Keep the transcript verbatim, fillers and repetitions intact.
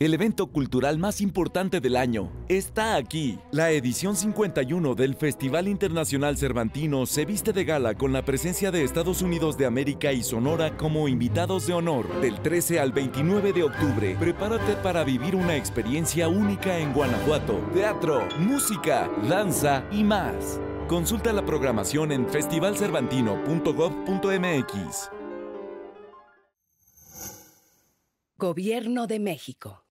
El evento cultural más importante del año está aquí. La edición cincuenta y uno del Festival Internacional Cervantino se viste de gala con la presencia de Estados Unidos de América y Sonora como invitados de honor. Del trece al veintinueve de octubre, prepárate para vivir una experiencia única en Guanajuato. Teatro, música, danza y más. Consulta la programación en festival cervantino punto gob punto mx. Gobierno de México.